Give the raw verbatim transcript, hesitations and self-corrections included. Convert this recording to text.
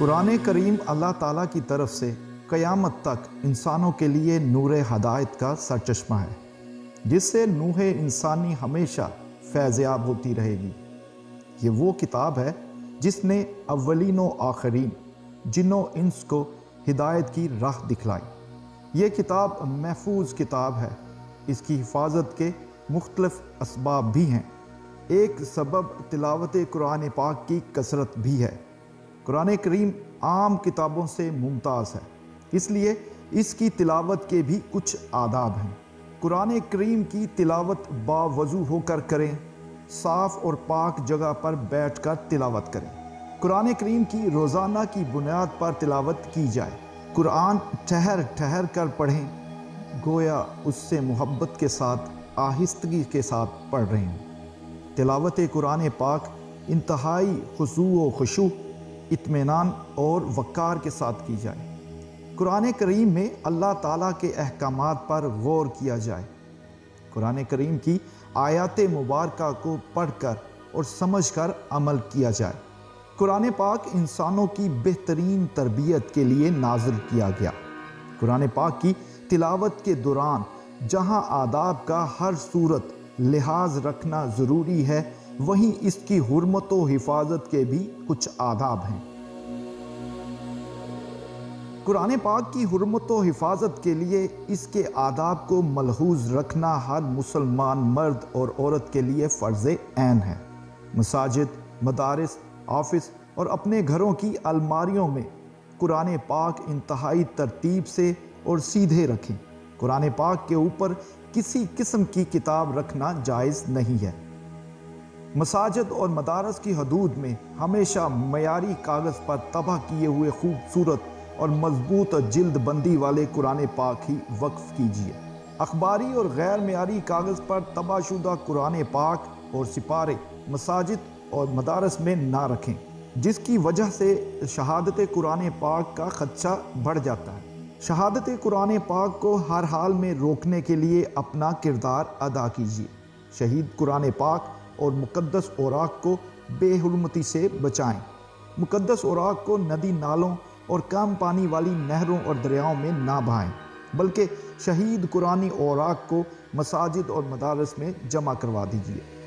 कुरान करीम अल्लाह ताला की तरफ से क़यामत तक इंसानों के लिए नूर हदायत का सरचश्मा है, जिससे नूह इंसानी हमेशा फैज़याब होती रहेगी। ये वो किताब है जिसने अव्वलीन व आखरीन, जिन्नों इंस को हिदायत की राह दिखलाई। ये किताब महफूज किताब है। इसकी हिफाजत के मुख्तलिफ असबाब भी हैं। एक सबब तिलावत कुरान पाक की कसरत भी है। कुरान करीम आम किताबों से मुमताज़ है, इसलिए इसकी तिलावत के भी कुछ आदाब हैं। कुरान करीम की तिलावत बावजू होकर करें, साफ़ और पाक जगह पर बैठकर तिलावत करें। कुरान करीम की रोज़ाना की बुनियाद पर तिलावत की जाए। कुरान ठहर ठहर कर पढ़ें, गोया उससे मोहब्बत के साथ आहिस्तगी के साथ पढ़ रहे हैं। तिलावत कुरान पाक इंतहाई खुशू व खुशू, इत्मीनान और वक़ार के साथ की जाए। कुरान करीम में अल्लाह ताला के अहकामात पर गौर किया जाए। कुरान करीम की आयात मुबारका को पढ़कर और समझकर अमल किया जाए। कुरान पाक इंसानों की बेहतरीन तरबियत के लिए नाजिल किया गया। कुरान पाक की तिलावत के दौरान जहां आदाब का हर सूरत लिहाज रखना ज़रूरी है, वहीं इसकी हुर्मत व हिफाजत के भी कुछ आदाब हैं। कुरान पाक की हुर्मत व हिफाजत के लिए इसके आदाब को मलहूज़ रखना हर मुसलमान मर्द और औरत के लिए फ़र्ज़ ऐन है। मसाजिद, मदारिस, ऑफिस और अपने घरों की अलमारियों में कुरान पाक इंतहाई तरतीब से और सीधे रखें। कुरान पाक के ऊपर किसी किस्म की किताब रखना जायज़ नहीं है। मसाजिद और मदारस की हदूद में हमेशा मयारी कागज़ पर तबाह किए हुए खूबसूरत और मजबूत जिल्द बंदी वाले कुरान पाक ही वक्फ कीजिए। अखबारी और गैर मयारी कागज़ पर तबाशुदा कुरान पाक और सिपारे मसाजिद और मदारस में ना रखें, जिसकी वजह से शहादत कुरान पाक का खदशा बढ़ जाता है। शहादत कुरान पाक को हर हाल में रोकने के लिए अपना किरदार अदा कीजिए। शहीद कुरान पाक और मुकद्दस औराक को बेहुरमती से बचाएँ। मुकद्दस औराक को नदी नालों और कम पानी वाली नहरों और दरियाओं में ना बहाएं, बल्कि शहीद कुरानी औराक को मसाजिद और मदारस में जमा करवा दीजिए।